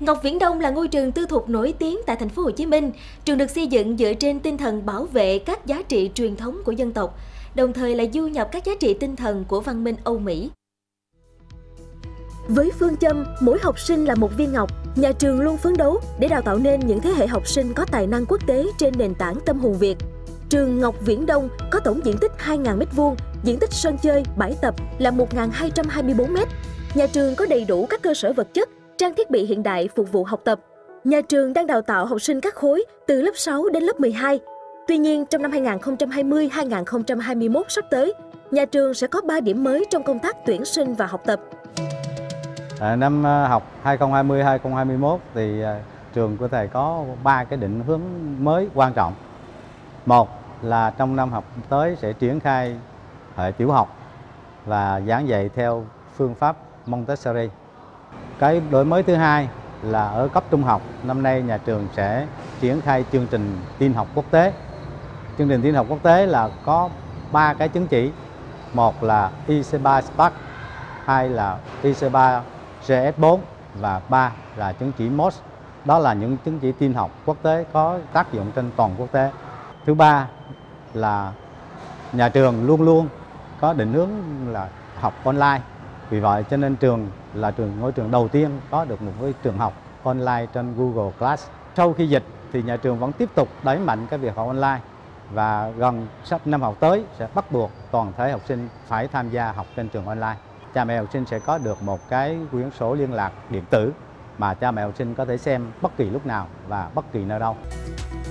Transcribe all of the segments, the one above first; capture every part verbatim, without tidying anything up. Ngọc Viễn Đông là ngôi trường tư thục nổi tiếng tại thành phố Hồ Chí Minh. Trường được xây dựng dựa trên tinh thần bảo vệ các giá trị truyền thống của dân tộc, đồng thời là du nhập các giá trị tinh thần của văn minh Âu Mỹ. Với phương châm mỗi học sinh là một viên ngọc, nhà trường luôn phấn đấu để đào tạo nên những thế hệ học sinh có tài năng quốc tế trên nền tảng tâm hồn Việt. Trường Ngọc Viễn Đông có tổng diện tích hai nghìn mét vuông, diện tích sân chơi, bãi tập là một nghìn hai trăm hai mươi tư mét vuông. Nhà trường có đầy đủ các cơ sở vật chất, trang thiết bị hiện đại phục vụ học tập. Nhà trường đang đào tạo học sinh các khối từ lớp sáu đến lớp mười hai. Tuy nhiên, trong năm hai nghìn không trăm hai mươi đến hai nghìn không trăm hai mươi mốt sắp tới, nhà trường sẽ có ba điểm mới trong công tác tuyển sinh và học tập. À, năm học hai nghìn không trăm hai mươi đến hai nghìn không trăm hai mươi mốt thì trường của thầy có ba cái định hướng mới quan trọng. Một là trong năm học tới sẽ triển khai hệ tiểu học và giảng dạy theo phương pháp Montessori. Cái đổi mới thứ hai là ở cấp trung học, năm nay nhà trường sẽ triển khai chương trình tin học quốc tế. Chương trình tin học quốc tế là có ba cái chứng chỉ. Một là i xê ba Spark, hai là i xê ba C S bốn và ba là chứng chỉ mốt. Đó là những chứng chỉ tin học quốc tế có tác dụng trên toàn quốc tế. Thứ ba là nhà trường luôn luôn có định hướng là học online. Vì vậy cho nên trường là trường ngôi trường đầu tiên có được một cái trường học online trên Google Class. Sau khi dịch thì nhà trường vẫn tiếp tục đẩy mạnh cái việc học online và gần sắp năm học tới sẽ bắt buộc toàn thể học sinh phải tham gia học trên trường online. Cha mẹ học sinh sẽ có được một cái quyển sổ liên lạc điện tử mà cha mẹ học sinh có thể xem bất kỳ lúc nào và bất kỳ nơi đâu.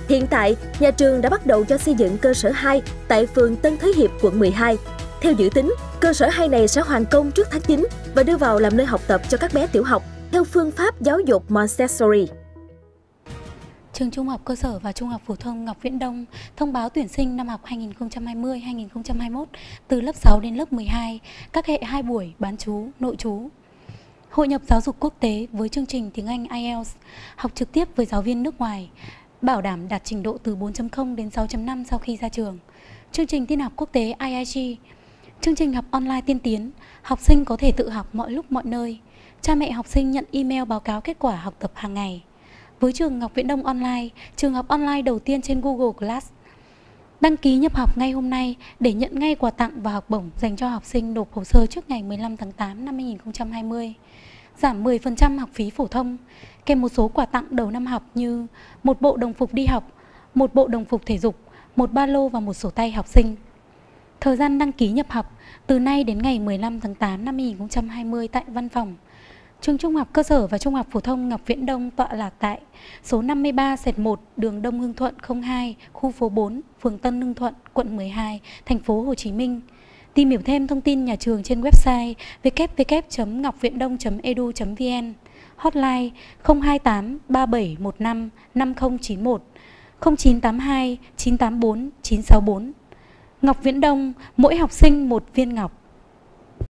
Hiện tại, nhà trường đã bắt đầu cho xây dựng cơ sở hai tại phường Tân Thới Hiệp, quận mười hai. Theo dự tính, cơ sở hai này sẽ hoàn công trước tháng chín và đưa vào làm nơi học tập cho các bé tiểu học theo phương pháp giáo dục Montessori. Trường Trung học cơ sở và Trung học phổ thông Ngọc Viễn Đông thông báo tuyển sinh năm học hai nghìn không trăm hai mươi đến hai nghìn không trăm hai mươi mốt từ lớp sáu đến lớp mười hai, các hệ hai buổi bán trú, nội trú. Hội nhập giáo dục quốc tế với chương trình tiếng Anh ai eo học trực tiếp với giáo viên nước ngoài, bảo đảm đạt trình độ từ bốn chấm không đến sáu chấm năm sau khi ra trường. Chương trình tin học quốc tế i i giê, chương trình học online tiên tiến, học sinh có thể tự học mọi lúc mọi nơi. Cha mẹ học sinh nhận email báo cáo kết quả học tập hàng ngày. Với trường Ngọc Viễn Đông Online, trường học online đầu tiên trên Google Class. Đăng ký nhập học ngay hôm nay để nhận ngay quà tặng và học bổng dành cho học sinh nộp hồ sơ trước ngày mười lăm tháng tám năm hai nghìn không trăm hai mươi. Giảm mười phần trăm học phí phổ thông, kèm một số quà tặng đầu năm học như một bộ đồng phục đi học, một bộ đồng phục thể dục, một ba lô và một sổ tay học sinh. Thời gian đăng ký nhập học từ nay đến ngày mười lăm tháng tám năm hai nghìn không trăm hai mươi tại văn phòng. Trường Trung học cơ sở và Trung học phổ thông Ngọc Viễn Đông tọa lạc tại số năm mươi ba gạch một đường Đông Hưng Thuận không hai, khu phố bốn, phường Tân Nưng Thuận, quận mười hai, thành phố Hồ Chí Minh. Tìm hiểu thêm thông tin nhà trường trên website w w w chấm ngocviendong chấm e d u chấm v n, hotline không hai tám ba bảy một năm năm không chín một, không chín tám hai chín tám bốn chín sáu bốn. Ngọc Viễn Đông, mỗi học sinh một viên ngọc.